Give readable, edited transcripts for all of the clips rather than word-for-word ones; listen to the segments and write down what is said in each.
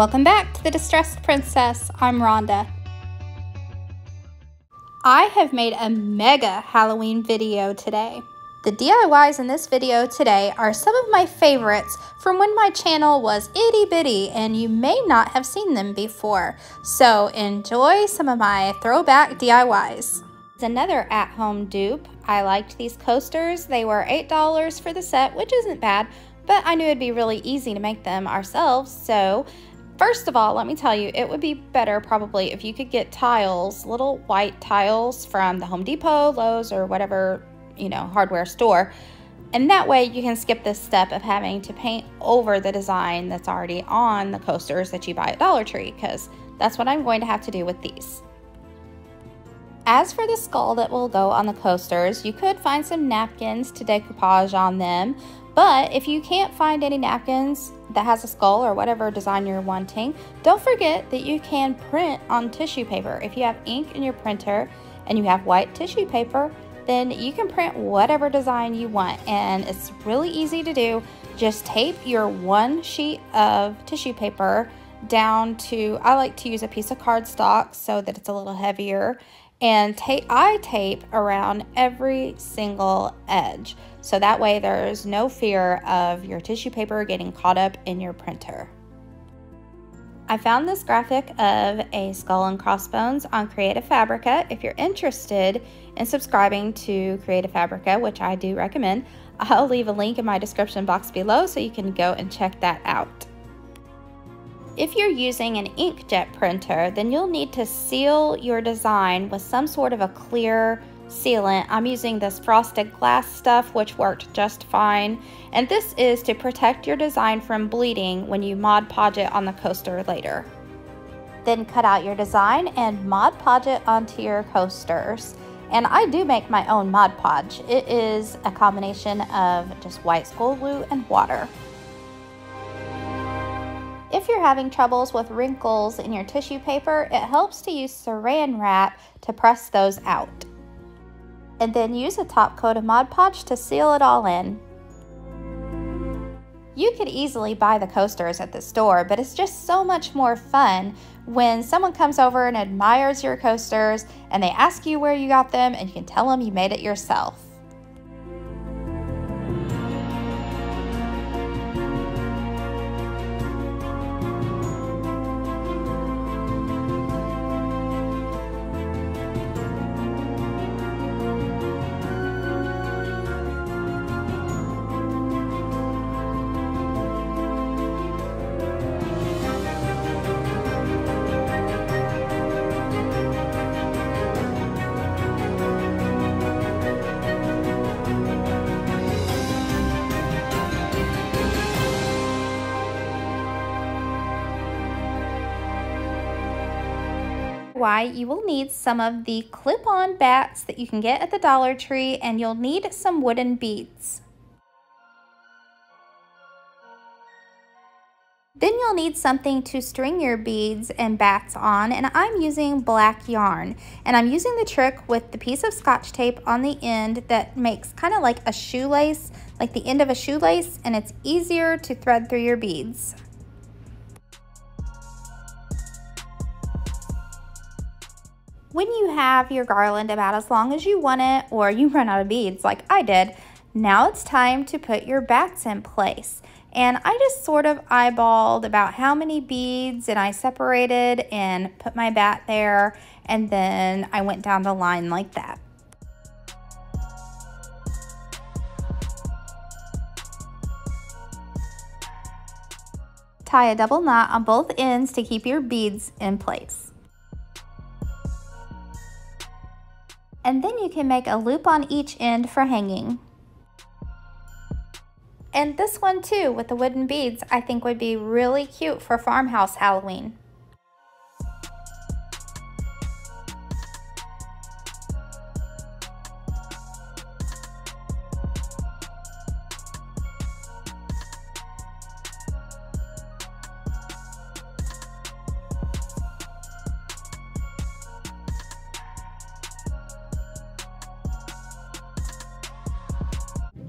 Welcome back to The Distressed Princess. I'm Rhonda. I have made a mega Halloween video today. The DIYs in this video today are some of my favorites from when my channel was itty bitty and you may not have seen them before. So enjoy some of my throwback DIYs. Another at-home dupe. I liked these coasters. They were $8 for the set, which isn't bad, but I knew it'd be really easy to make them ourselves. So first of all, let me tell you, it would be better probably if you could get tiles, little white tiles from the Home Depot, Lowe's, or whatever, you know, hardware store. And that way you can skip this step of having to paint over the design that's already on the coasters that you buy at Dollar Tree, because that's what I'm going to have to do with these. As for the skull that will go on the coasters, you could find some napkins to decoupage on them, but if you can't find any napkins that has a skull or whatever design you're wanting, don't forget that you can print on tissue paper. If you have ink in your printer and you have white tissue paper, then you can print whatever design you want, and it's really easy to do. Just tape your one sheet of tissue paper down to, I like to use a piece of cardstock so that it's a little heavier, and I tape around every single edge, so that way there's no fear of your tissue paper getting caught up in your printer. I found this graphic of a skull and crossbones on Creative Fabrica. If you're interested in subscribing to Creative Fabrica, which I do recommend, I'll leave a link in my description box below so you can go and check that out. If you're using an inkjet printer, then you'll need to seal your design with some sort of a clear sealant. I'm using this frosted glass stuff, which worked just fine. And this is to protect your design from bleeding when you Mod Podge it on the coaster later. Then cut out your design and Mod Podge it onto your coasters. And I do make my own Mod Podge. It is a combination of just white school glue and water. If you're having troubles with wrinkles in your tissue paper, it helps to use Saran wrap to press those out. And then use a top coat of Mod Podge to seal it all in. You could easily buy the coasters at the store, but it's just so much more fun when someone comes over and admires your coasters and they ask you where you got them and you can tell them you made it yourself. Why you will need some of the clip-on bats that you can get at the Dollar Tree, and you'll need some wooden beads. Then you'll need something to string your beads and bats on, and I'm using black yarn, and I'm using the trick with the piece of scotch tape on the end that makes kind of like a shoelace, like the end of a shoelace, and it's easier to thread through your beads. When you have your garland about as long as you want it, or you run out of beads like I did, now it's time to put your bats in place. And I just sort of eyeballed about how many beads, and I separated and put my bat there, and then I went down the line like that. Tie a double knot on both ends to keep your beads in place. And then you can make a loop on each end for hanging. And this one too, with the wooden beads, I think would be really cute for farmhouse Halloween.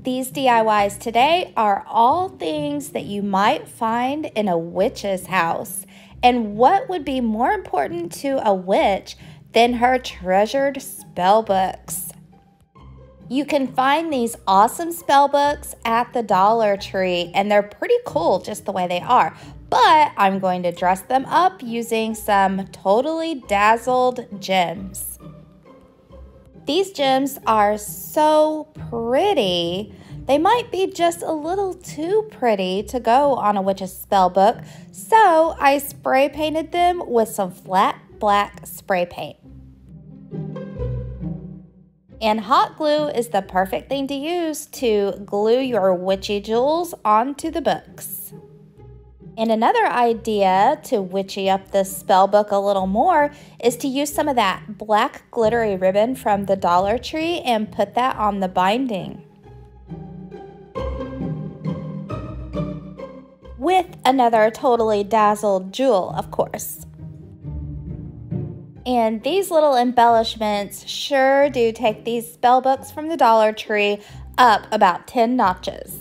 These DIYs today are all things that you might find in a witch's house. And what would be more important to a witch than her treasured spell books? You can find these awesome spell books at the Dollar Tree, and they're pretty cool just the way they are. But I'm going to dress them up using some totally dazzled gems. These gems are so pretty. They might be just a little too pretty to go on a witch's spell book, so I spray painted them with some flat black spray paint. And hot glue is the perfect thing to use to glue your witchy jewels onto the books. And another idea to witchy up the spell book a little more is to use some of that black glittery ribbon from the Dollar Tree and put that on the binding. With another totally dazzled jewel, of course. And these little embellishments sure do take these spell books from the Dollar Tree up about 10 notches.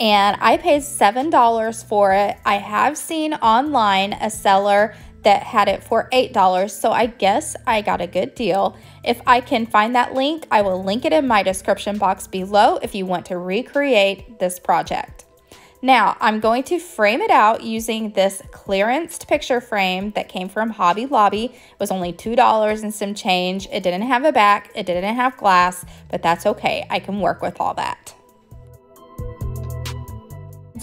And I paid $7 for it. I have seen online a seller that had it for $8, so I guess I got a good deal. If I can find that link, I will link it in my description box below if you want to recreate this project. Now, I'm going to frame it out using this clearanced picture frame that came from Hobby Lobby. It was only $2 and some change. It didn't have a back, it didn't have glass, but that's okay. I can work with all that.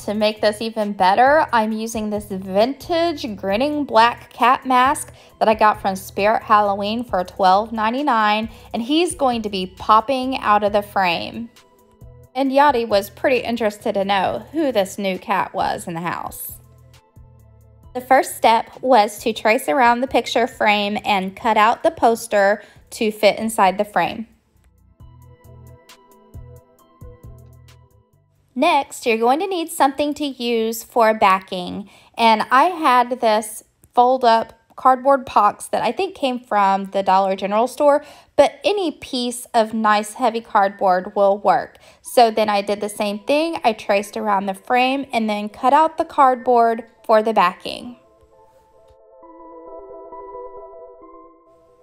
To make this even better, I'm using this vintage grinning black cat mask that I got from Spirit Halloween for $12.99, and he's going to be popping out of the frame. And Yadi was pretty interested to know who this new cat was in the house. The first step was to trace around the picture frame and cut out the poster to fit inside the frame. Next, you're going to need something to use for backing, and I had this fold-up cardboard box that I think came from the Dollar General store, but any piece of nice heavy cardboard will work. So then I did the same thing. I traced around the frame and then cut out the cardboard for the backing.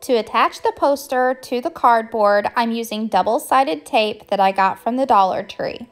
To attach the poster to the cardboard, I'm using double-sided tape that I got from the Dollar Tree.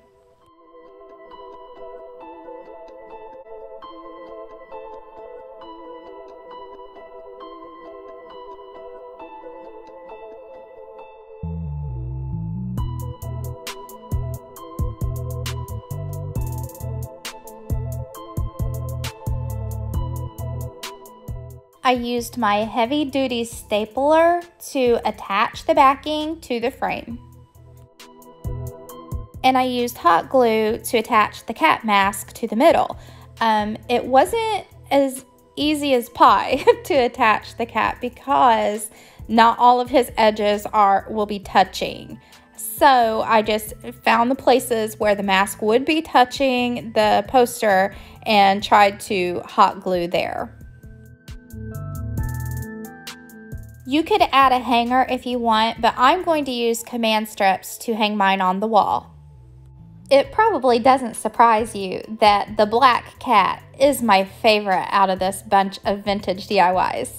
I used my heavy-duty stapler to attach the backing to the frame. And I used hot glue to attach the cat mask to the middle. It wasn't as easy as pie to attach the cat because not all of his edges will be touching. So I just found the places where the mask would be touching the poster and tried to hot glue there. You could add a hanger if you want, but I'm going to use command strips to hang mine on the wall. It probably doesn't surprise you that the black cat is my favorite out of this bunch of vintage DIYs.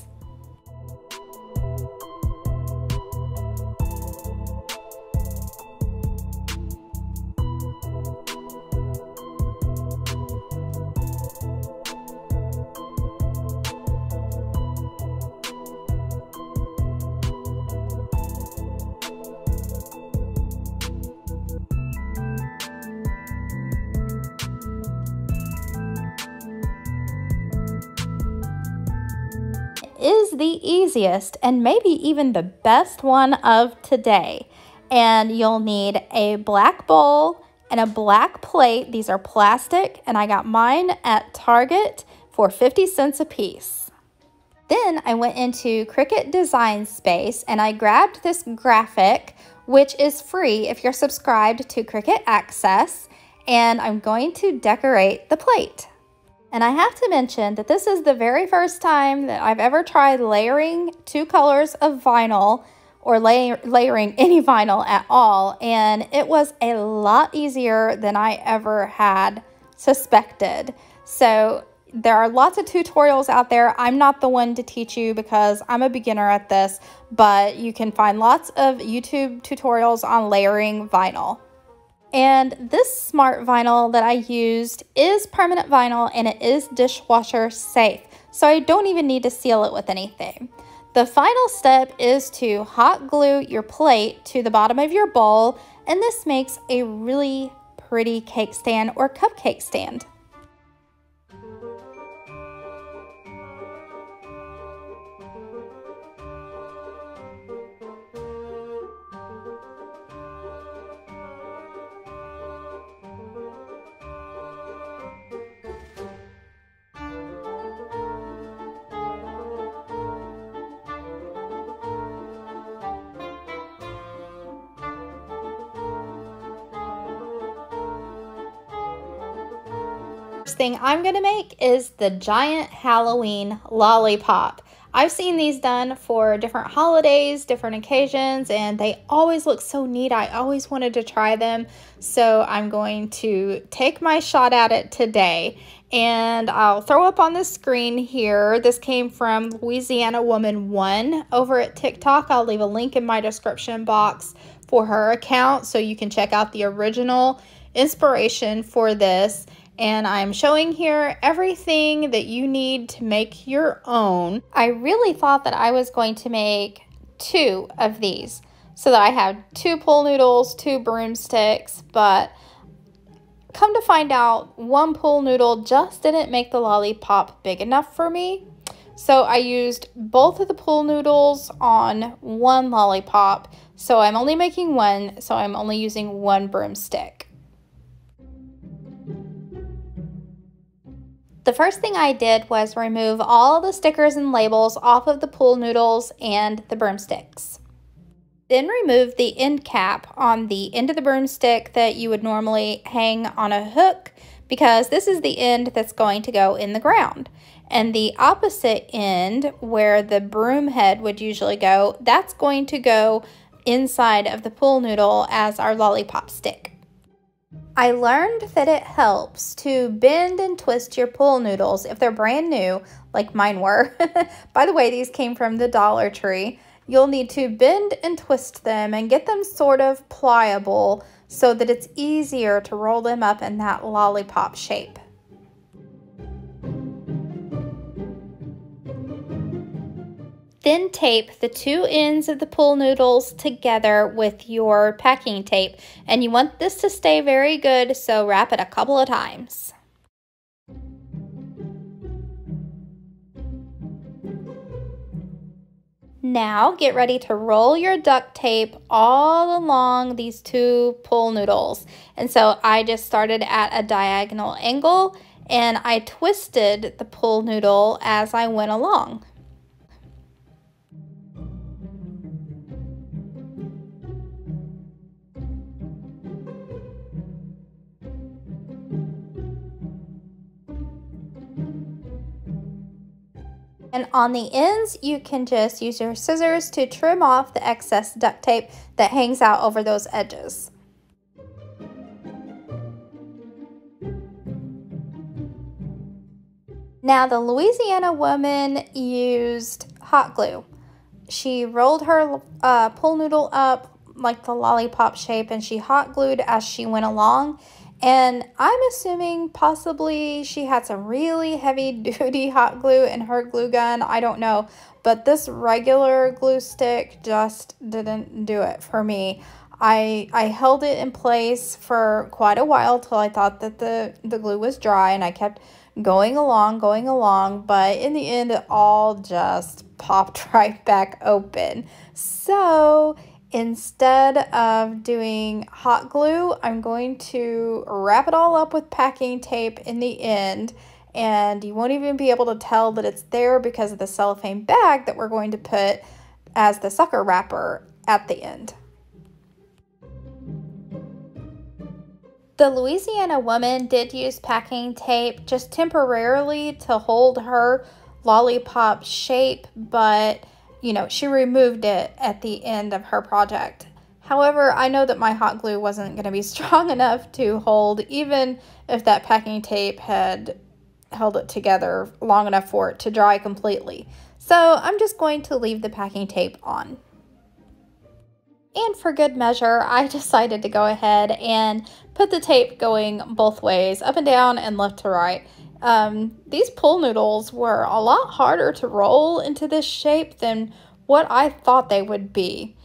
Is the easiest and maybe even the best one of today. And you'll need a black bowl and a black plate. These are plastic, and I got mine at Target for 50 cents a piece. Then I went into Cricut Design Space and I grabbed this graphic, which is free if you're subscribed to Cricut Access, and I'm going to decorate the plate. And I have to mention that this is the very first time that I've ever tried layering two colors of vinyl or layering any vinyl at all, and it was a lot easier than I ever had suspected. So there are lots of tutorials out there. I'm not the one to teach you because I'm a beginner at this, but you can find lots of YouTube tutorials on layering vinyl. And this smart vinyl that I used is permanent vinyl and it is dishwasher safe, so I don't even need to seal it with anything. The final step is to hot glue your plate to the bottom of your bowl, and this makes a really pretty cake stand or cupcake stand. Thing I'm gonna make is the giant Halloween lollipop. I've seen these done for different holidays, different occasions, and they always look so neat. I always wanted to try them, so I'm going to take my shot at it today. And I'll throw up on the screen here, this came from Louisiana Woman 1 over at TikTok. I'll leave a link in my description box for her account so you can check out the original inspiration for this. And I'm showing here everything that you need to make your own. I really thought that I was going to make two of these so that I have two pool noodles, two broomsticks, but come to find out, one pool noodle just didn't make the lollipop big enough for me. So I used both of the pool noodles on one lollipop. So I'm only making one, so I'm only using one broomstick. The first thing I did was remove all the stickers and labels off of the pool noodles and the broomsticks. Then remove the end cap on the end of the broomstick that you would normally hang on a hook, because this is the end that's going to go in the ground. And the opposite end, where the broom head would usually go, that's going to go inside of the pool noodle as our lollipop stick. I learned that it helps to bend and twist your pool noodles if they're brand new, like mine were. By the way, these came from the Dollar Tree. You'll need to bend and twist them and get them sort of pliable so that it's easier to roll them up in that lollipop shape. Then tape the two ends of the pool noodles together with your packing tape, and you want this to stay very good, so wrap it a couple of times. Now get ready to roll your duct tape all along these two pool noodles. And so I just started at a diagonal angle and I twisted the pool noodle as I went along. And on the ends, you can just use your scissors to trim off the excess duct tape that hangs out over those edges. Now, the Louisiana woman used hot glue. She rolled her pool noodle up like the lollipop shape, and she hot glued as she went along. And I'm assuming possibly she had some really heavy duty hot glue in her glue gun. I don't know, but this regular glue stick just didn't do it for me. I held it in place for quite a while till I thought that the glue was dry, and I kept going along, but in the end it all just popped right back open. So instead of doing hot glue, I'm going to wrap it all up with packing tape in the end and you won't even be able to tell that it's there because of the cellophane bag that we're going to put as the sucker wrapper at the end. The Louisiana Woman did use packing tape just temporarily to hold her lollipop shape, but you know, she removed it at the end of her project. However, I know that my hot glue wasn't going to be strong enough to hold, even if that packing tape had held it together long enough for it to dry completely. So I'm just going to leave the packing tape on. And for good measure, I decided to go ahead and put the tape going both ways, up and down and left to right. These pool noodles were a lot harder to roll into this shape than what I thought they would be,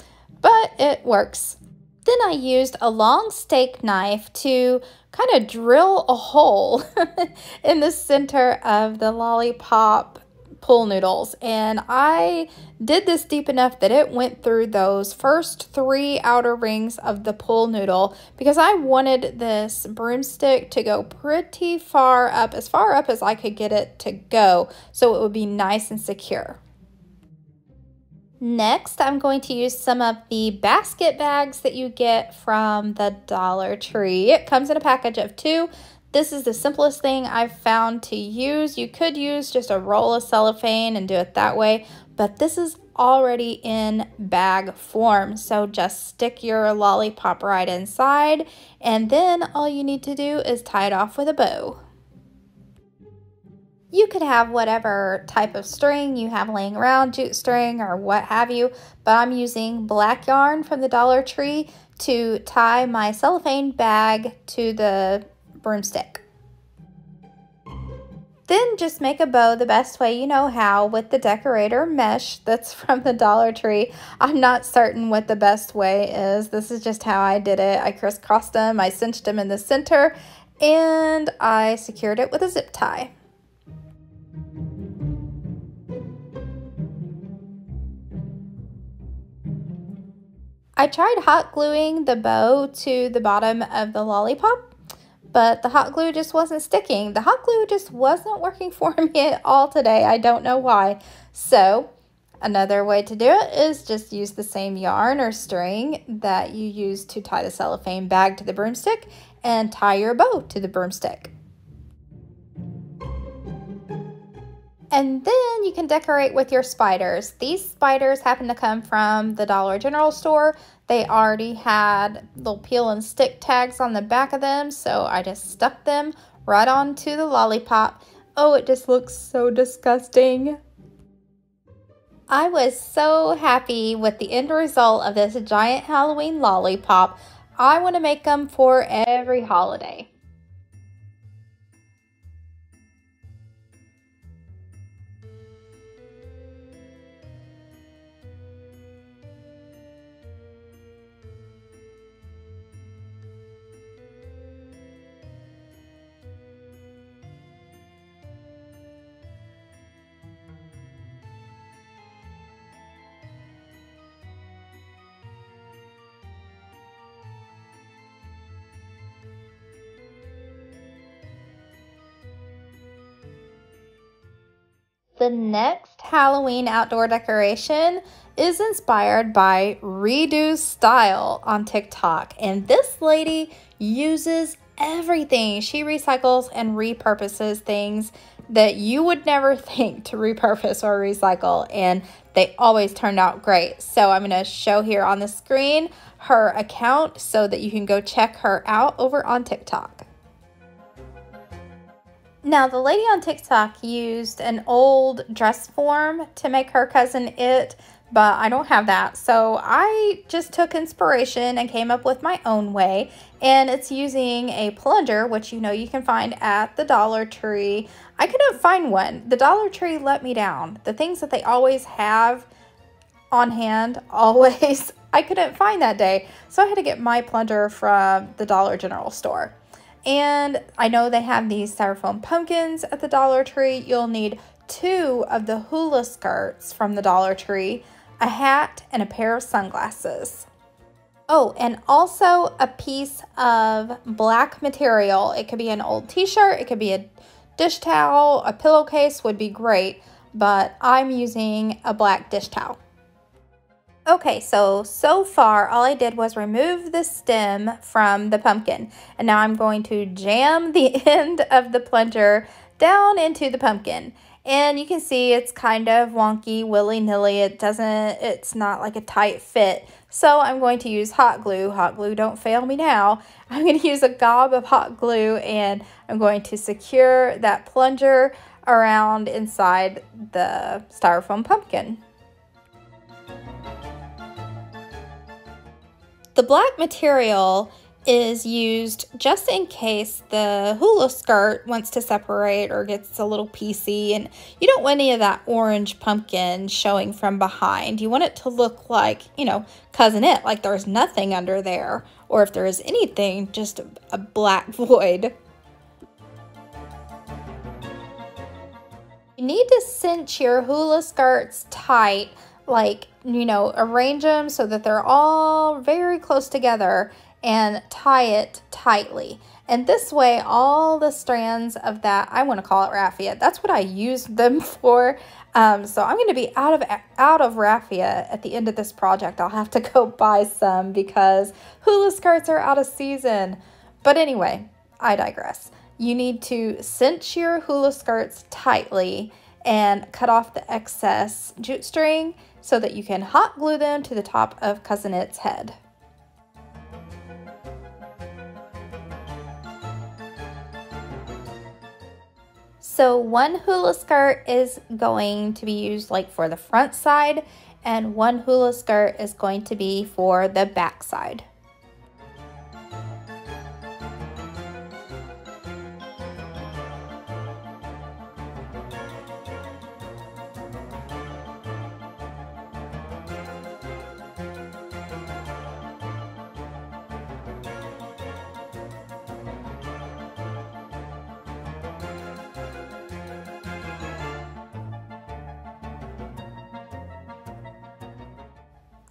but it works. Then I used a long steak knife to kind of drill a hole in the center of the lollipop pool noodles, and I did this deep enough that it went through those first three outer rings of the pool noodle because I wanted this broomstick to go pretty far up as I could get it to go, so it would be nice and secure. Next, I'm going to use some of the basket bags that you get from the Dollar Tree. It comes in a package of 2. This is the simplest thing I've found to use. You could use just a roll of cellophane and do it that way, but this is already in bag form. So just stick your lollipop right inside, and then all you need to do is tie it off with a bow. You could have whatever type of string you have laying around, jute string or what have you, but I'm using black yarn from the Dollar Tree to tie my cellophane bag to the broomstick. Then just make a bow the best way you know how with the decorator mesh that's from the Dollar Tree. I'm not certain what the best way is. This is just how I did it. I crisscrossed them, I cinched them in the center, and I secured it with a zip tie. I tried hot gluing the bow to the bottom of the lollipop, but the hot glue just wasn't sticking. The hot glue just wasn't working for me at all today. I don't know why. So another way to do it is just use the same yarn or string that you used to tie the cellophane bag to the broomstick and tie your bow to the broomstick. And then you can decorate with your spiders. These spiders happen to come from the Dollar General store. They already had little peel and stick tags on the back of them, so I just stuck them right onto the lollipop. Oh, it just looks so disgusting. I was so happy with the end result of this giant Halloween lollipop. I want to make them for every holiday. The next Halloween outdoor decoration is inspired by Redo Style on TikTok. And this lady uses everything. She recycles and repurposes things that you would never think to repurpose or recycle. And they always turned out great. So I'm going to show here on the screen her account so that you can go check her out over on TikTok. Now, the lady on TikTok used an old dress form to make her cousin It, but I don't have that. So I just took inspiration and came up with my own way. And it's using a plunger, which you know you can find at the Dollar Tree. I couldn't find one. The Dollar Tree let me down. The things that they always have on hand, always, I couldn't find that day. So I had to get my plunger from the Dollar General store. And I know they have these styrofoam pumpkins at the Dollar Tree. You'll need 2 of the hula skirts from the Dollar Tree, a hat, and a pair of sunglasses. Oh, and also a piece of black material. It could be an old t-shirt, it could be a dish towel, a pillowcase would be great, but I'm using a black dish towel. Okay, so far all I did was remove the stem from the pumpkin, and now I'm going to jam the end of the plunger down into the pumpkin. And you can see it's kind of wonky, willy-nilly. It's not like a tight fit. So I'm going to use hot glue. Hot glue, don't fail me now. I'm going to use a gob of hot glue, and I'm going to secure that plunger around inside the styrofoam pumpkin. The black material is used just in case the hula skirt wants to separate or gets a little piecey, and you don't want any of that orange pumpkin showing from behind. You want it to look like, you know, Cousin It, like there's nothing under there, or if there is anything, just a black void. You need to cinch your hula skirts tight, like, you know, arrange them so that they're all very close together and tie it tightly. And this way, all the strands of that, I want to call it raffia. That's what I used them for. So I'm going to be out of raffia at the end of this project. I'll have to go buy some because hula skirts are out of season. But anyway, I digress. You need to cinch your hula skirts tightly and cut off the excess jute string so that you can hot glue them to the top of Cousin It's head. So one hula skirt is going to be used like for the front side, and one hula skirt is going to be for the back side.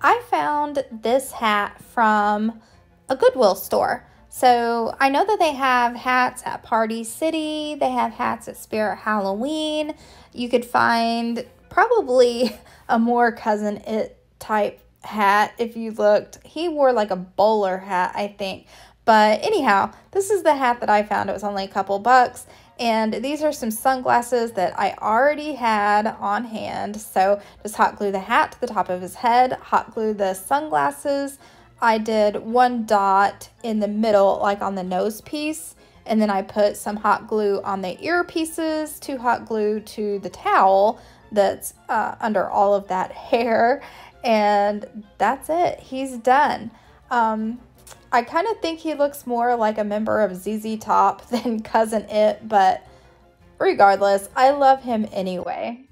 I found this hat from a Goodwill store. So I know that they have hats at Party City. They have hats at Spirit Halloween. You could find probably a more Cousin It type hat if you looked. He wore like a bowler hat, I think. But anyhow, this is the hat that I found. It was only a couple bucks. And these are some sunglasses that I already had on hand. So just hot glue the hat to the top of his head, hot glue the sunglasses. I did one dot in the middle, like on the nose piece. And then I put some hot glue on the ear pieces to hot glue to the towel that's under all of that hair. And that's it. He's done. I kind of think he looks more like a member of ZZ Top than Cousin It, but regardless, I love him anyway.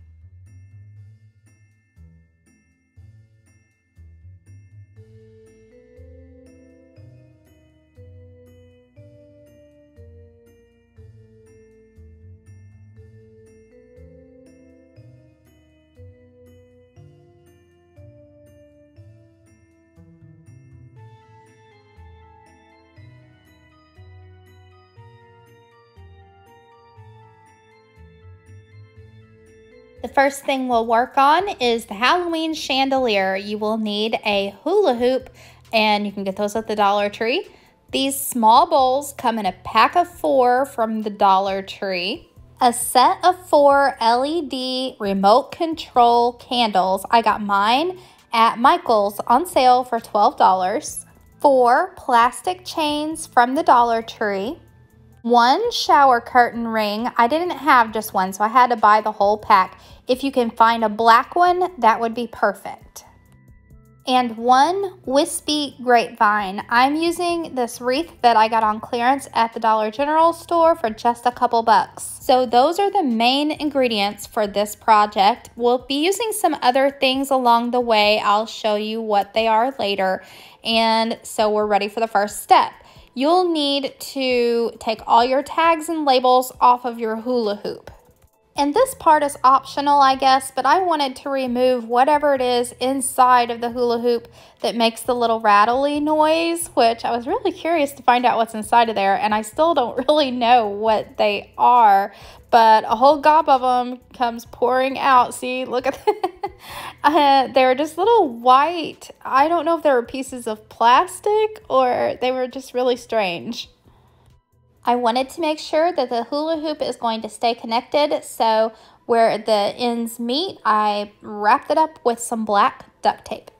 The first thing we'll work on is the Halloween chandelier. You will need a hula hoop, and you can get those at the Dollar Tree. These small bowls come in a pack of 4 from the Dollar Tree. A set of 4 LED remote control candles. I got mine at Michael's on sale for $12. 4 plastic chains from the Dollar Tree. 1 shower curtain ring. I didn't have just one, so I had to buy the whole pack. If you can find a black one, that would be perfect. And 1 wispy grapevine. I'm using this wreath that I got on clearance at the Dollar General store for just a couple bucks. So those are the main ingredients for this project. We'll be using some other things along the way. I'll show you what they are later. And so we're ready for the first step. You'll need to take all your tags and labels off of your hula hoop. And this part is optional, I guess, but I wanted to remove whatever it is inside of the hula hoop that makes the little rattly noise, which I was really curious to find out what's inside of there, and I still don't really know what they are, but a whole gob of them comes pouring out. See, look at that. They're just little white, I don't know if they were pieces of plastic or they were just really strange. I wanted to make sure that the hula hoop is going to stay connected, so where the ends meet, I wrapped it up with some black duct tape.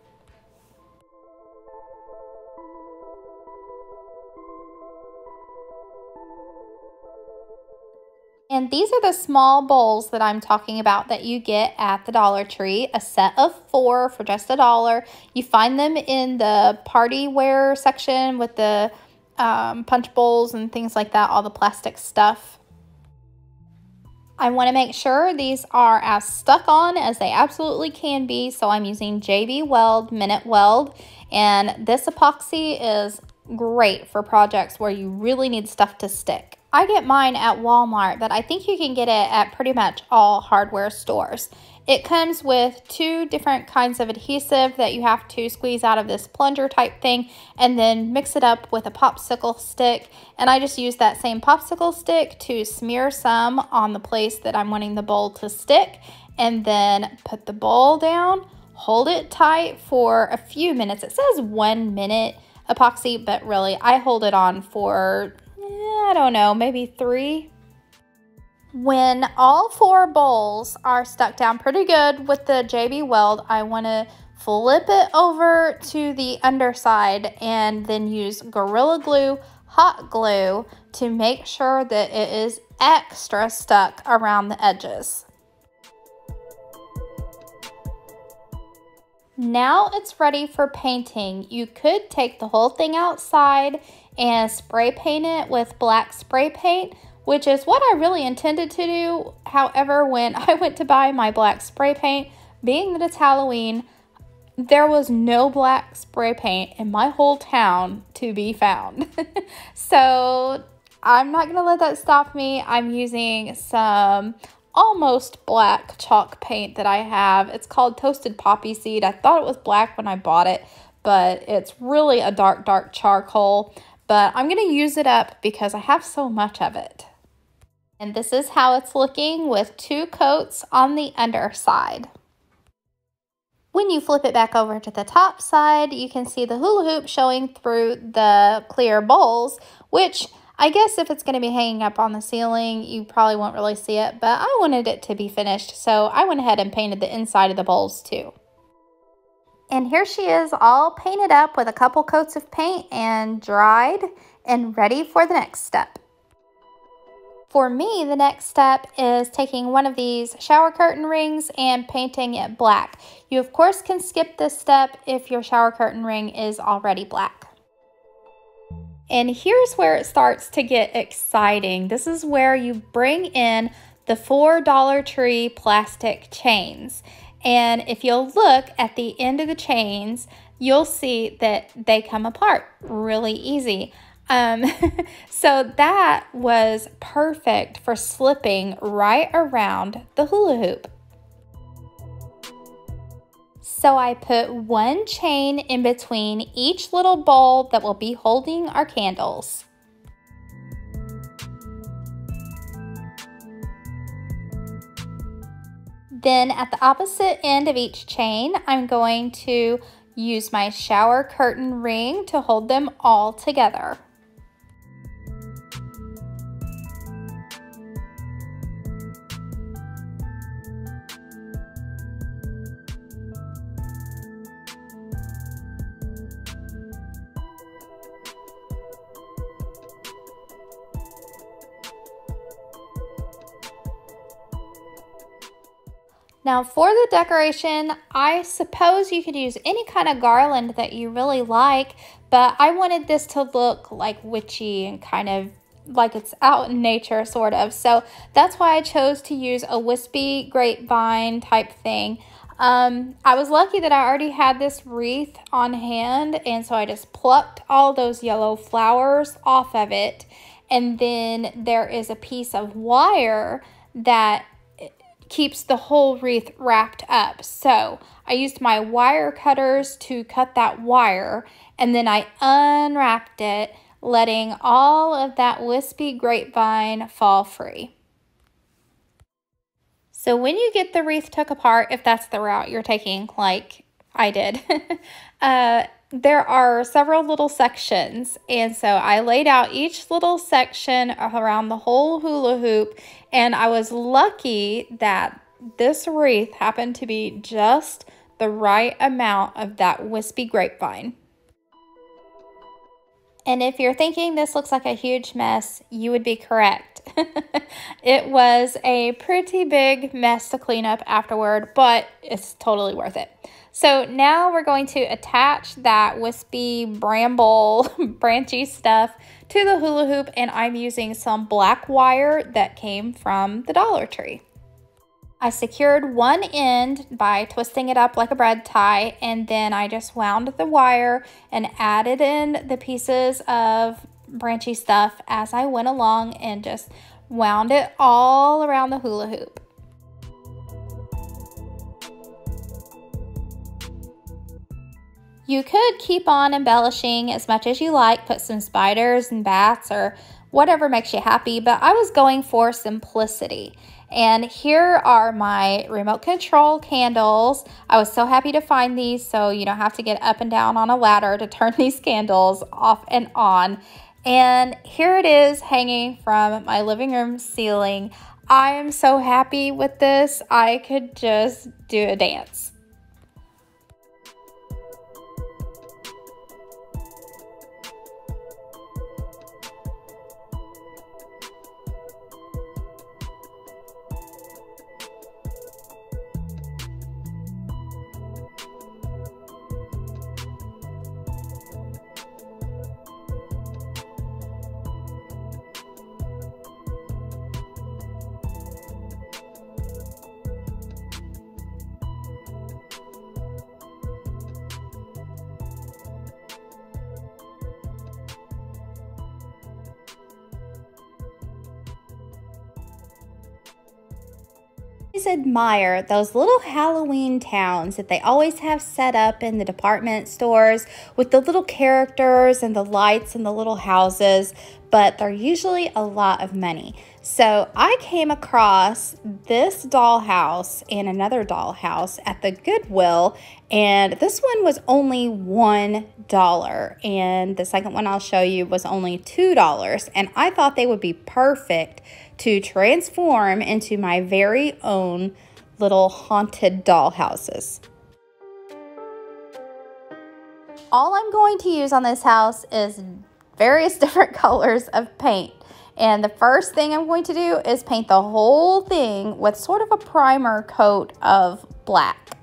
And these are the small bowls that I'm talking about that you get at the Dollar Tree, a set of 4 for just $1. You find them in the party wear section with the punch bowls and things like that, all the plastic stuff. I want to make sure these are as stuck on as they absolutely can be, so I'm using JB Weld Minute Weld, and this epoxy is great for projects where you really need stuff to stick. I get mine at Walmart, but I think you can get it at pretty much all hardware stores. It comes with 2 different kinds of adhesive that you have to squeeze out of this plunger type thing and then mix it up with a popsicle stick. And I just use that same popsicle stick to smear some on the place that I'm wanting the bowl to stick, and then put the bowl down, hold it tight for a few minutes. It says 1 minute epoxy, but really I hold it on for, I don't know, maybe 3. When all 4 bowls are stuck down pretty good with the JB Weld, I want to flip it over to the underside and then use Gorilla Glue hot glue to make sure that it is extra stuck around the edges. Now it's ready for painting. You could take the whole thing outside and spray paint it with black spray paint, which is what I really intended to do. However, when I went to buy my black spray paint, being that it's Halloween, there was no black spray paint in my whole town to be found. So I'm not gonna let that stop me. I'm using some almost black chalk paint that I have. It's called Toasted Poppy Seed. I thought it was black when I bought it, but it's really a dark, dark charcoal. But I'm gonna use it up because I have so much of it. And this is how it's looking with 2 coats on the underside. When you flip it back over to the top side, you can see the hula hoop showing through the clear bowls, which I guess if it's gonna be hanging up on the ceiling, you probably won't really see it, but I wanted it to be finished, so I went ahead and painted the inside of the bowls too. And here she is, all painted up with a couple coats of paint and dried and ready for the next step. For me, the next step is taking one of these shower curtain rings and painting it black. You of course can skip this step if your shower curtain ring is already black. And here's where it starts to get exciting. This is where you bring in the 4 Dollar Tree plastic chains. And if you'll look at the end of the chains, you'll see that they come apart really easy. So that was perfect for slipping right around the hula hoop. So I put 1 chain in between each little bowl that will be holding our candles. Then at the opposite end of each chain, I'm going to use my shower curtain ring to hold them all together. Now for the decoration, I suppose you could use any kind of garland that you really like, but I wanted this to look like witchy and kind of like it's out in nature, sort of. So that's why I chose to use a wispy grapevine type thing. I was lucky that I already had this wreath on hand, and so I just plucked all those yellow flowers off of it. And then there is a piece of wire that keeps the whole wreath wrapped up. So I used my wire cutters to cut that wire, and then I unwrapped it, letting all of that wispy grapevine fall free. So when you get the wreath took apart, if that's the route you're taking like I did, there are several little sections. And so I laid out each little section around the whole hula hoop. And I was lucky that this wreath happened to be just the right amount of that wispy grapevine. And if you're thinking this looks like a huge mess, you would be correct. It was a pretty big mess to clean up afterward, but it's totally worth it. So now we're going to attach that wispy bramble branchy stuff to the hula hoop, and I'm using some black wire that came from the Dollar Tree. I secured one end by twisting it up like a bread tie, and then I just wound the wire and added in the pieces of branchy stuff as I went along and just wound it all around the hula hoop. You could keep on embellishing as much as you like, put some spiders and bats or whatever makes you happy, but I was going for simplicity. And here are my remote control candles. I was so happy to find these, so you don't have to get up and down on a ladder to turn these candles off and on. And here it is hanging from my living room ceiling. I am so happy with this. I could just do a dance. Admire those little Halloween towns that they always have set up in the department stores with the little characters and the lights and the little houses, but they're usually a lot of money. So I came across this dollhouse and another dollhouse at the Goodwill, and this one was only $1, and the second one I'll show you was only $2, and I thought they would be perfect to transform into my very own little haunted dollhouses. All I'm going to use on this house is various different colors of paint. And the first thing I'm going to do is paint the whole thing with sort of a primer coat of black.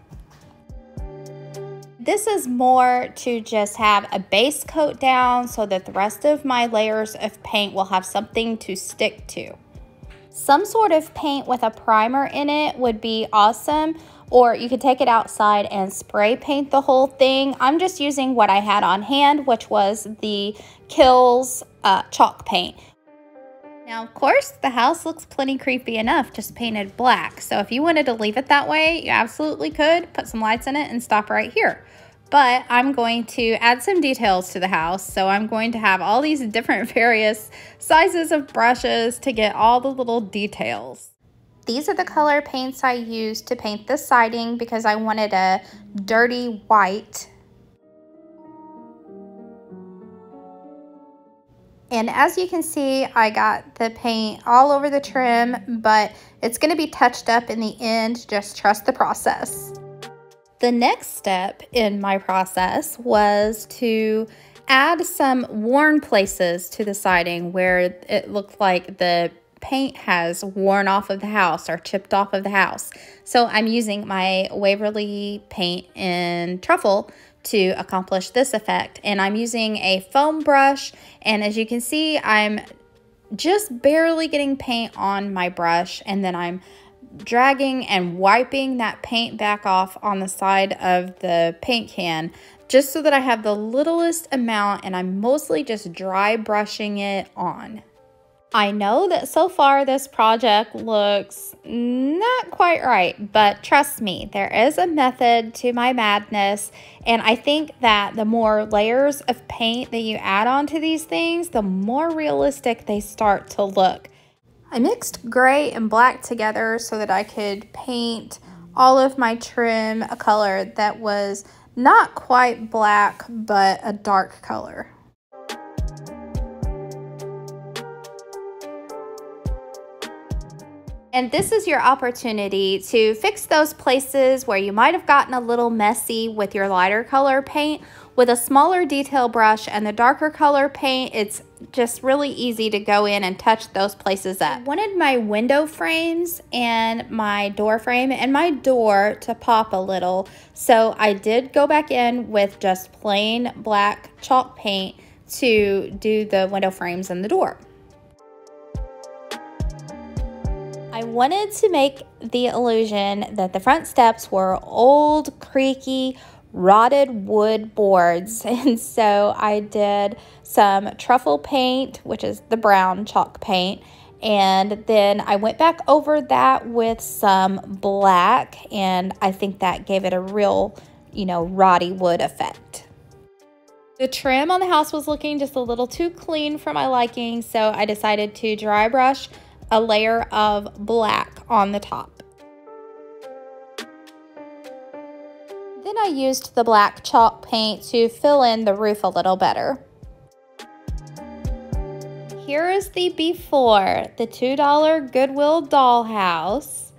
This is more to just have a base coat down so that the rest of my layers of paint will have something to stick to. Some sort of paint with a primer in it would be awesome, or you could take it outside and spray paint the whole thing. I'm just using what I had on hand, which was the Kills chalk paint. Now, of course, the house looks plenty creepy enough, just painted black. So if you wanted to leave it that way, you absolutely could put some lights in it and stop right here. But I'm going to add some details to the house. So I'm going to have all these different various sizes of brushes to get all the little details. These are the color paints I used to paint the siding because I wanted a dirty white. And as you can see, I got the paint all over the trim, but it's going to be touched up in the end. Just trust the process. The next step in my process was to add some worn places to the siding where it looked like the paint has worn off of the house or chipped off of the house. So I'm using my Waverly paint in Truffle to accomplish this effect. And I'm using a foam brush. And as you can see, I'm just barely getting paint on my brush. And then I'm dragging and wiping that paint back off on the side of the paint can just so that I have the littlest amount, and I'm mostly just dry brushing it on. I know that so far this project looks not quite right, but trust me, there is a method to my madness, and I think that the more layers of paint that you add onto these things, the more realistic they start to look. I mixed gray and black together so that I could paint all of my trim a color that was not quite black, but a dark color. And this is your opportunity to fix those places where you might have gotten a little messy with your lighter color paint. With a smaller detail brush and the darker color paint, it's just really easy to go in and touch those places up. I wanted my window frames and my door frame and my door to pop a little, so I did go back in with just plain black chalk paint to do the window frames and the door. I wanted to make the illusion that the front steps were old, creaky, rotted wood boards, and so I did some truffle paint, which is the brown chalk paint, and then I went back over that with some black, and I think that gave it a real, you know, rotty wood effect. The trim on the house was looking just a little too clean for my liking, so I decided to dry brush a layer of black on the top. Then I used the black chalk paint to fill in the roof a little better. Here is the before, the $2 Goodwill dollhouse,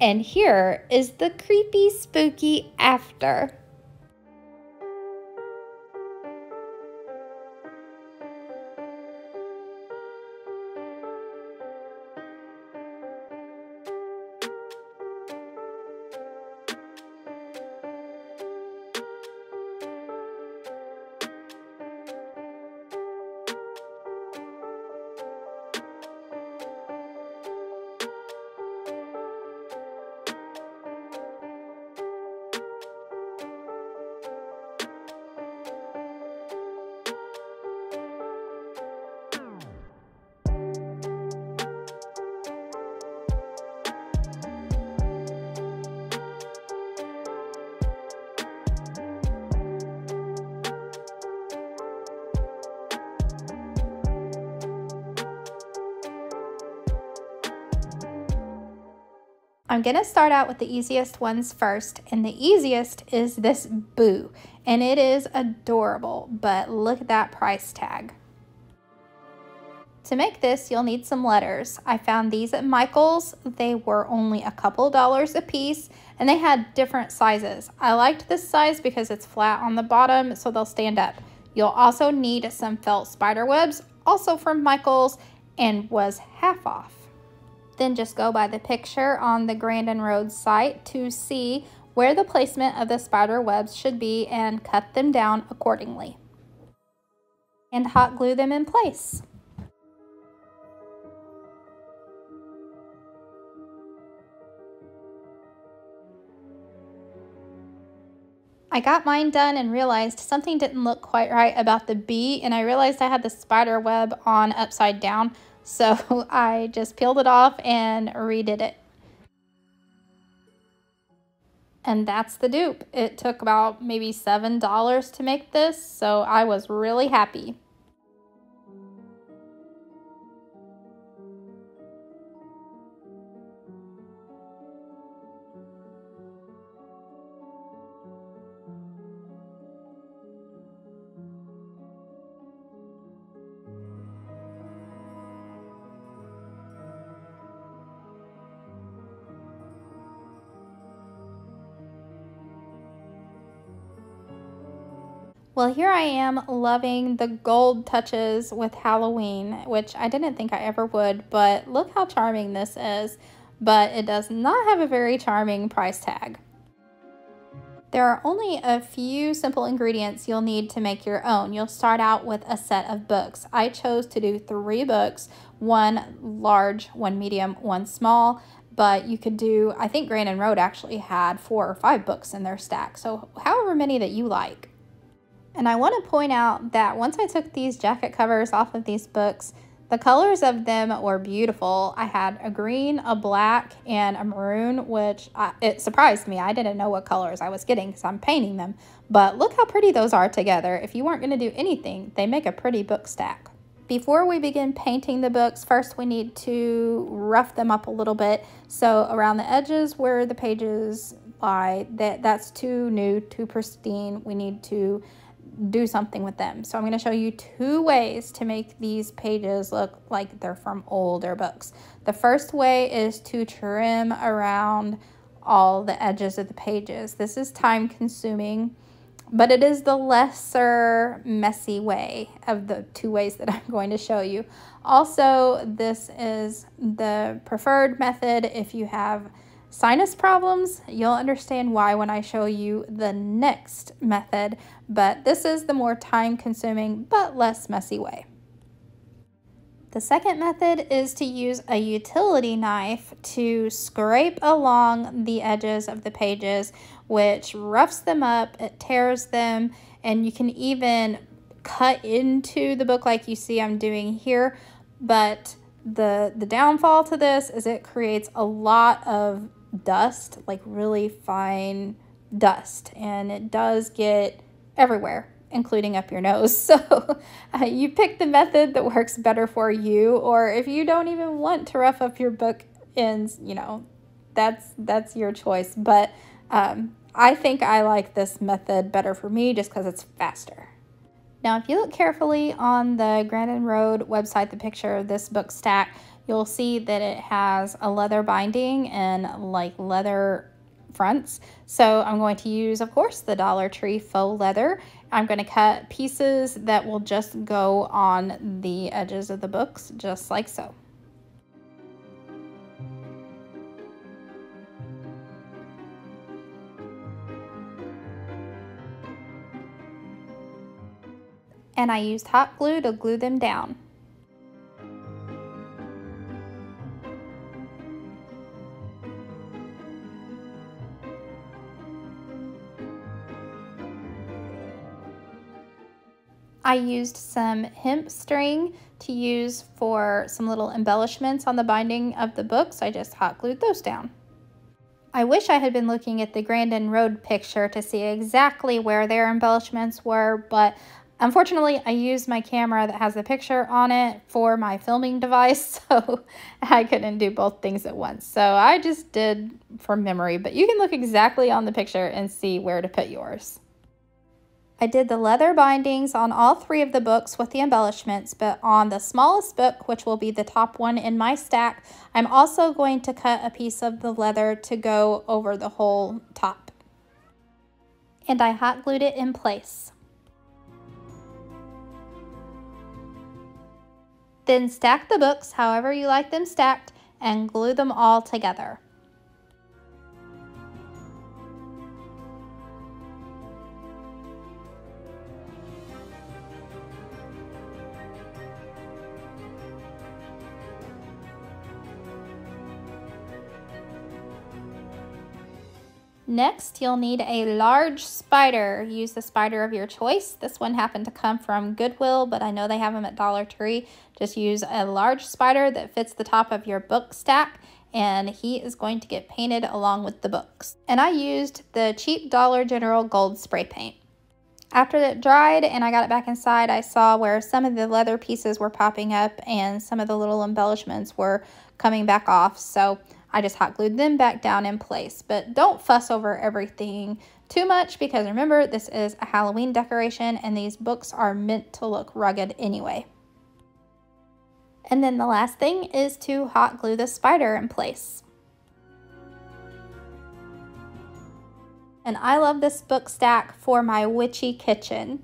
and here is the creepy, spooky after. I'm gonna start out with the easiest ones first, and the easiest is this boo, and it is adorable, but look at that price tag. To make this, you'll need some letters. I found these at Michael's. They were only a couple dollars a piece, and they had different sizes. I liked this size because it's flat on the bottom, so they'll stand up. You'll also need some felt spider webs, also from Michael's, and was half off. Then just go by the picture on the Grandin Road site to see where the placement of the spider webs should be and cut them down accordingly. And hot glue them in place. I got mine done and realized something didn't look quite right about the bee, and I realized I had the spider web on upside down. So I just peeled it off and redid it. And that's the dupe. It took about maybe $7 to make this, so I was really happy. Well, here I am loving the gold touches with Halloween, which I didn't think I ever would, but look how charming this is. But it does not have a very charming price tag. There are only a few simple ingredients you'll need to make your own. You'll start out with a set of books. I chose to do 3 books, 1 large, 1 medium, 1 small. But you could do, I think Grandin Road actually had 4 or 5 books in their stack. So however many that you like. And I want to point out that once I took these jacket covers off of these books, The colors of them were beautiful. I had a green, a black, and a maroon, which it surprised me. I didn't know what colors I was getting because I'm painting them. But look how pretty those are together. If you weren't going to do anything, they make a pretty book stack. Before we begin painting the books, first we need to rough them up a little bit. So around the edges where the pages lie, that's too new, too pristine. We need to do something with them. So I'm going to show you two ways to make these pages look like they're from older books. The first way is to trim around all the edges of the pages. This is time consuming, but it is the lesser messy way of the two ways that I'm going to show you. Also, this is the preferred method. If you have sinus problems, you'll understand why when I show you the next method, but this is the more time consuming but less messy way. The second method is to use a utility knife to scrape along the edges of the pages, which roughs them up, it tears them, and you can even cut into the book like you see I'm doing here. But the downfall to this is it creates a lot of dust, like really fine dust, and it does get everywhere, including up your nose. So you pick the method that works better for you, or if you don't even want to rough up your book ends, you know, that's your choice. But I think I like this method better for me just because it's faster. Now, if you look carefully on the Grandin Road website, the picture of this book stack, you'll see that it has a leather binding and like leather fronts. So I'm going to use, of course, the Dollar Tree faux leather. I'm going to cut pieces that will just go on the edges of the books, just like so. And I used hot glue to glue them down. I used some hemp string to use for some little embellishments on the binding of the books. I just hot glued those down. I wish I had been looking at the Grandin Road picture to see exactly where their embellishments were, but unfortunately, I used my camera that has the picture on it for my filming device, so I couldn't do both things at once. So I just did from memory, but you can look exactly on the picture and see where to put yours. I did the leather bindings on all three of the books with the embellishments, but on the smallest book, which will be the top one in my stack, I'm also going to cut a piece of the leather to go over the whole top. And I hot glued it in place. Then stack the books however you like them stacked and glue them all together. Next, you'll need a large spider. Use the spider of your choice. This one happened to come from Goodwill, but I know they have them at Dollar Tree. Just use a large spider that fits the top of your book stack, and he is going to get painted along with the books. And I used the cheap Dollar General gold spray paint. After it dried and I got it back inside, I saw where some of the leather pieces were popping up and some of the little embellishments were coming back off. So I just hot glued them back down in place, but don't fuss over everything too much because remember, this is a Halloween decoration and these books are meant to look rugged anyway. And then the last thing is to hot glue the spider in place. And I love this book stack for my witchy kitchen.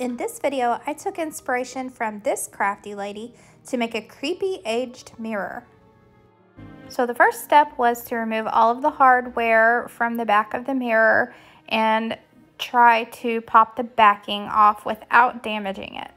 In this video, I took inspiration from this crafty lady to make a creepy aged mirror. So the first step was to remove all of the hardware from the back of the mirror and try to pop the backing off without damaging it.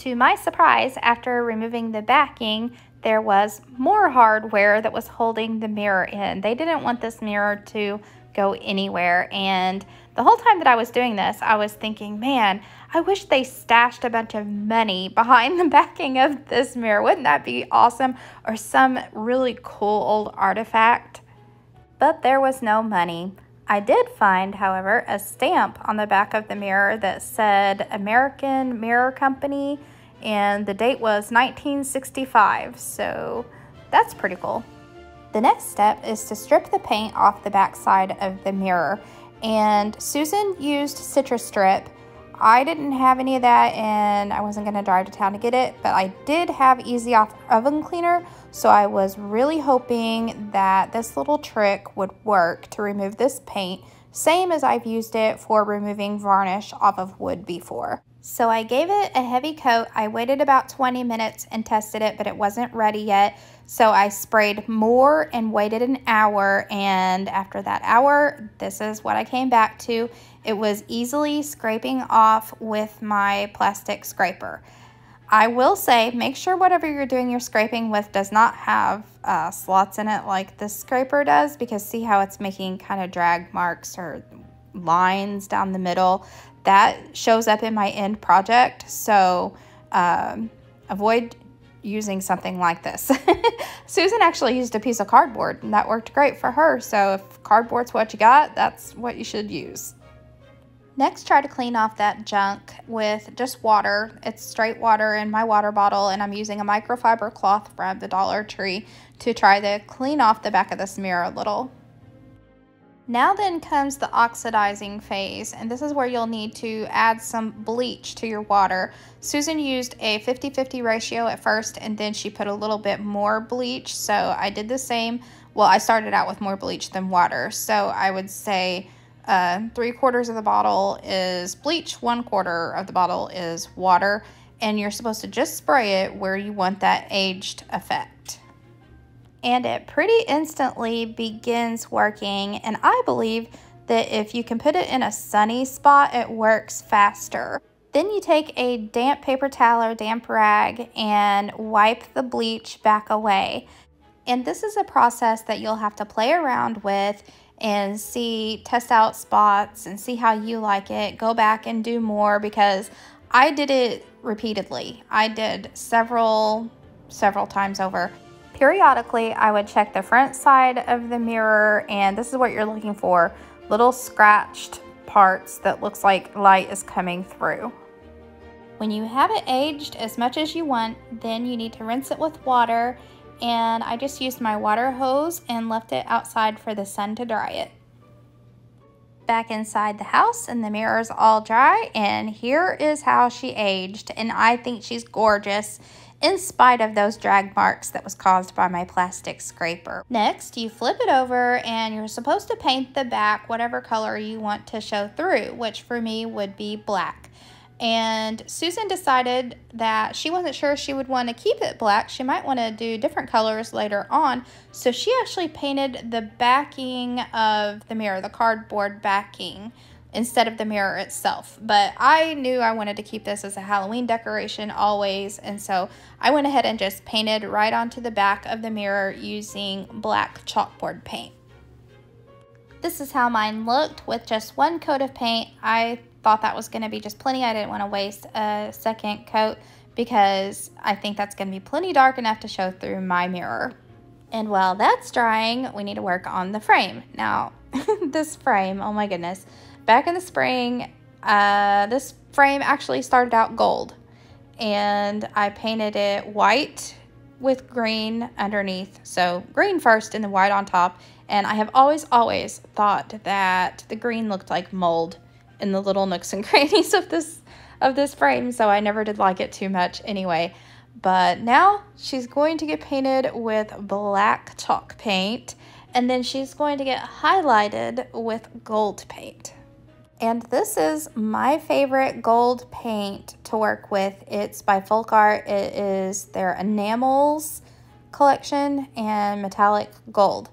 To my surprise, after removing the backing, there was more hardware that was holding the mirror in. They didn't want this mirror to go anywhere, and the whole time that I was doing this, I was thinking, man, I wish they stashed a bunch of money behind the backing of this mirror. Wouldn't that be awesome? Or some really cool old artifact. But there was no money. I did find, however, a stamp on the back of the mirror that said American Mirror Company, and the date was 1965, so that's pretty cool. The next step is to strip the paint off the backside of the mirror, and Susan used Citrus Strip. I didn't have any of that, and I wasn't gonna drive to town to get it, but I did have Easy Off oven cleaner, so I was really hoping that this little trick would work to remove this paint, same as I've used it for removing varnish off of wood before. So I gave it a heavy coat. I waited about 20 minutes and tested it, but it wasn't ready yet. So I sprayed more and waited an hour. And after that hour, this is what I came back to. It was easily scraping off with my plastic scraper. I will say, make sure whatever you're doing your scraping with does not have slots in it like this scraper does, because see how it's making kind of drag marks or lines down the middle. That shows up in my end project, so avoid using something like this. Susan actually used a piece of cardboard, and that worked great for her, so if cardboard's what you got, that's what you should use. Next, try to clean off that junk with just water. It's straight water in my water bottle, and I'm using a microfiber cloth from the Dollar Tree to try to clean off the back of this mirror a little. Now then comes the oxidizing phase, and this is where you'll need to add some bleach to your water. Susan used a 50-50 ratio at first, and then she put a little bit more bleach, so I did the same. Well, I started out with more bleach than water, so I would say 3/4 of the bottle is bleach, 1/4 of the bottle is water, and you're supposed to just spray it where you want that aged effect. And it pretty instantly begins working, and I believe that if you can put it in a sunny spot, it works faster. Then you take a damp paper towel or damp rag and wipe the bleach back away. And this is a process that you'll have to play around with and see, test out spots and see how you like it. Go back and do more, because I did it repeatedly. I did several times over. Periodically, I would check the front side of the mirror, and this is what you're looking for, little scratched parts that looks like light is coming through. When you have it aged as much as you want, then you need to rinse it with water, and I just used my water hose and left it outside for the sun to dry it. Back inside the house, and the mirror's all dry, and here is how she aged, and I think she's gorgeous, in spite of those drag marks that was caused by my plastic scraper. Next, you flip it over and you're supposed to paint the back whatever color you want to show through, which for me would be black. And Susan decided that she wasn't sure she would want to keep it black. She might want to do different colors later on. So she actually painted the backing of the mirror, the cardboard backing, instead of the mirror itself. But I knew I wanted to keep this as a Halloween decoration always, and so I went ahead and just painted right onto the back of the mirror using black chalkboard paint. This is how mine looked with just one coat of paint. I thought that was gonna be just plenty. I didn't wanna waste a second coat because I think that's gonna be plenty dark enough to show through my mirror. And while that's drying, we need to work on the frame. Now, this frame, oh my goodness. Back in the spring, this frame actually started out gold, and I painted it white with green underneath. So green first and then white on top. And I have always thought that the green looked like mold in the little nooks and crannies of this frame. So I never did like it too much anyway. But now she's going to get painted with black chalk paint, and then she's going to get highlighted with gold paint. And this is my favorite gold paint to work with. It's by Folk Art. It is their enamels collection and metallic gold.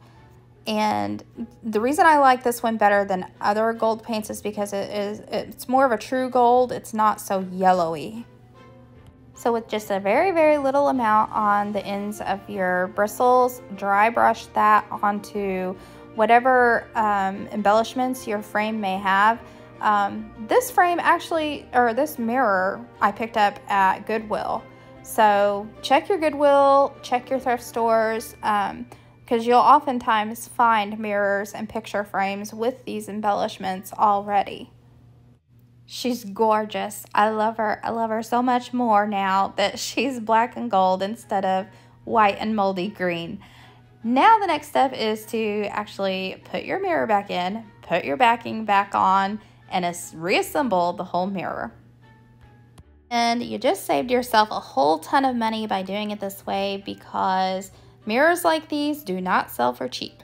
And the reason I like this one better than other gold paints is because it's more of a true gold. It's not so yellowy. So with just a very, very little amount on the ends of your bristles, dry brush that onto whatever embellishments your frame may have. This frame actually, or this mirror, I picked up at Goodwill. So check your Goodwill, check your thrift stores, because you'll oftentimes find mirrors and picture frames with these embellishments already. She's gorgeous. I love her. I love her so much more now that she's black and gold instead of white and moldy green. Now the next step is to actually put your mirror back in, put your backing back on, and reassemble the whole mirror. And you just saved yourself a whole ton of money by doing it this way, because mirrors like these do not sell for cheap.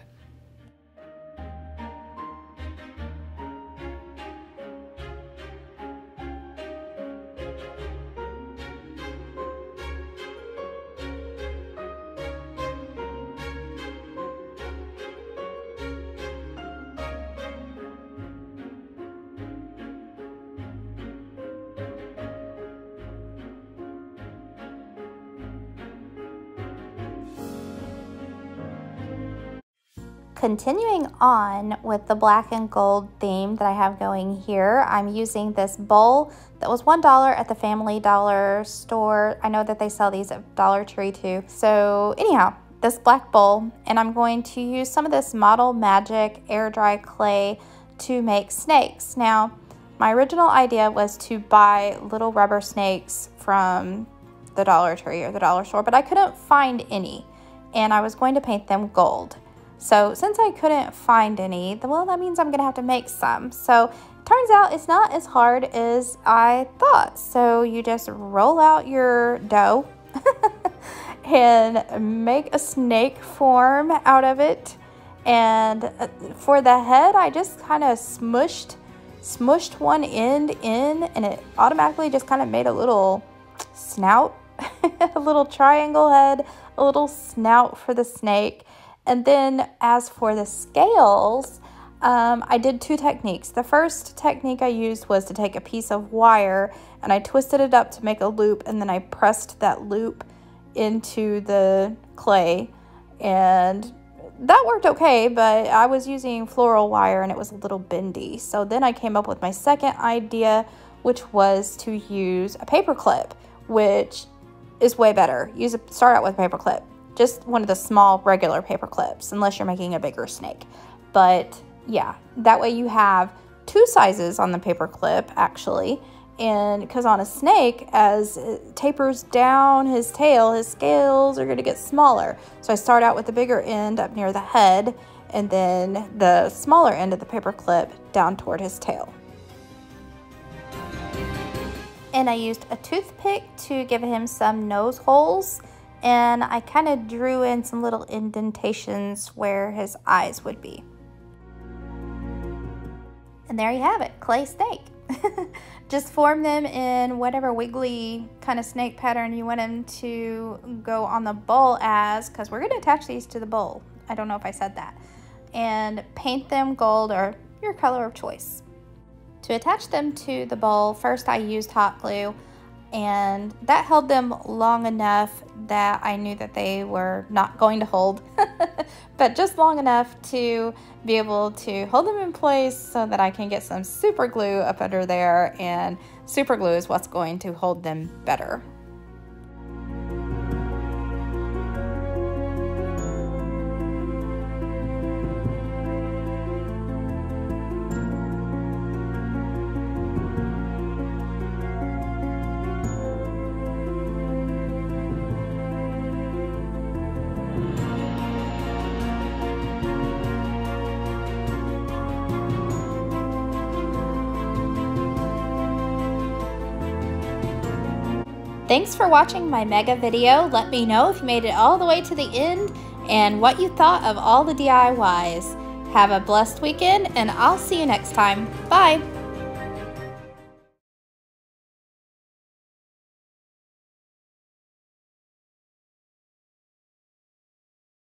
Continuing on with the black and gold theme that I have going here, I'm using this bowl that was $1 at the Family Dollar Store. I know that they sell these at Dollar Tree too. So anyhow, this black bowl, and I'm going to use some of this Model Magic air dry clay to make snakes. Now, my original idea was to buy little rubber snakes from the Dollar Tree or the Dollar Store, but I couldn't find any, and I was going to paint them gold. So since I couldn't find any, well, that means I'm gonna have to make some. So turns out it's not as hard as I thought. So you just roll out your dough and make a snake form out of it. And for the head, I just kind of smushed one end in, and it automatically just kind of made a little snout, a little triangle head, a little snout for the snake. And then as for the scales, I did two techniques. The first technique I used was to take a piece of wire and I twisted it up to make a loop, and then I pressed that loop into the clay, and that worked okay, but I was using floral wire and it was a little bendy. So then I came up with my second idea, which was to use a paper clip, which is way better. Start out with a paper clip. Just one of the small regular paper clips, unless you're making a bigger snake. But yeah, that way you have two sizes on the paper clip actually. And because on a snake, as it tapers down his tail, his scales are gonna get smaller. So I start out with the bigger end up near the head, and then the smaller end of the paper clip down toward his tail. And I used a toothpick to give him some nose holes. And I kind of drew in some little indentations where his eyes would be. And there you have it, clay snake. Just form them in whatever wiggly kind of snake pattern you want them to go on the bowl as, because we're gonna attach these to the bowl. I don't know if I said that. And paint them gold or your color of choice. To attach them to the bowl, first I used hot glue. And that held them long enough that I knew that they were not going to hold, but just long enough to be able to hold them in place so that I can get some super glue up under there, and super glue is what's going to hold them better. Thanks for watching my mega video. Let me know if you made it all the way to the end and what you thought of all the DIYs. Have a blessed weekend, and I'll see you next time. Bye!